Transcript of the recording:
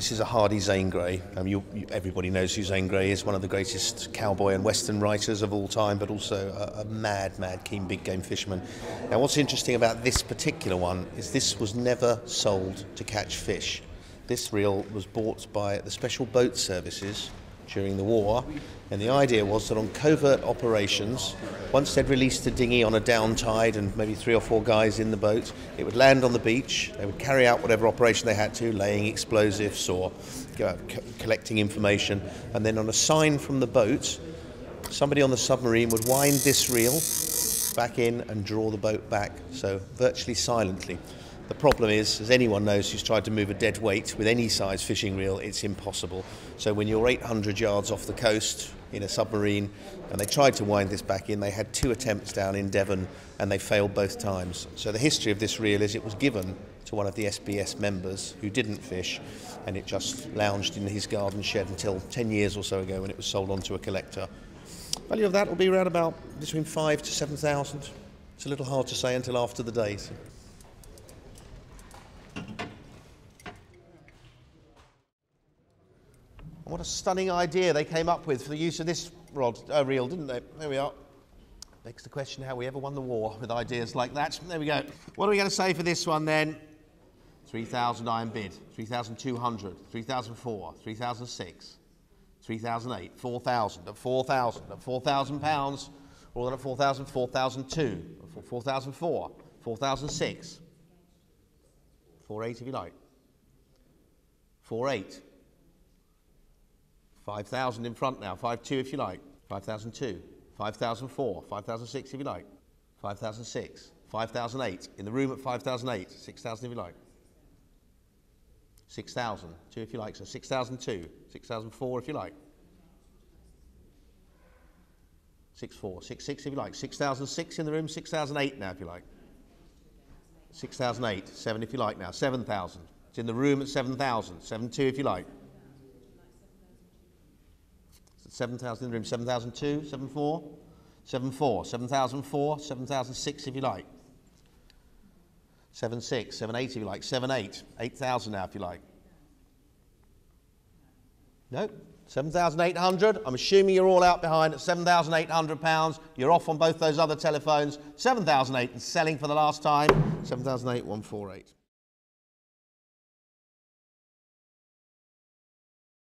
This is a Hardy Zane Grey. Everybody knows who Zane Grey is, one of the greatest cowboy and western writers of all time, but also a mad keen big game fisherman. Now what's interesting about this particular one is this was never sold to catch fish. This reel was bought by the Special Boat Services during the war, and the idea was that on covert operations, once they'd released a dinghy on a down tide and maybe 3 or 4 guys in the boat, it would land on the beach, they would carry out whatever operation they had to, laying explosives or collecting information, and then on a sign from the boat, somebody on the submarine would wind this reel back in and draw the boat back, so virtually silently. The problem is, as anyone knows who's tried to move a dead weight with any size fishing reel, it's impossible. So when you're 800 yards off the coast in a submarine, and they tried to wind this back in, they had 2 attempts down in Devon and they failed both times. So the history of this reel is it was given to one of the SBS members who didn't fish, and it just lounged in his garden shed until 10 years or so ago when it was sold on to a collector. The value of that will be around about between 5,000 to 7,000. It's a little hard to say until after the day. So. What a stunning idea they came up with for the use of this reel, didn't they? There we are. Begs the question how we ever won the war with ideas like that. There we go. What are we going to say for this one then? 3,000 iron bid, 3,200, 3,004, 3,006, 3,008, 4,000, at 4,000, at £4,000, or then at 4,000, 4,002, 4,004, 4,006, 4,800 if you like, 4,800. 5,000 in front now, 5,200 if you like, 5,002, 5,004, 5,006 if you like, 5,006, 5,008, in the room at 5,008, 6,000 if you like, 6,002 if you like, so 6,002, 6,004 if you like, 6,400, 6,600 if you like, 6,006 in the room, 6,008 now if you like, 6,008, 7 if you like now, 7,000, it's in the room at 7,000, 7,200 if you like, 7,000 in the room, 7,002, 7,400, 7,400, 7,004, 7,006 if you like, 7,600, 7,800 if you like, 7,800, 8,000 now if you like. No, 7,800, I'm assuming you're all out behind at £7,800, you're off on both those other telephones, 7,800 and selling for the last time, 7,848.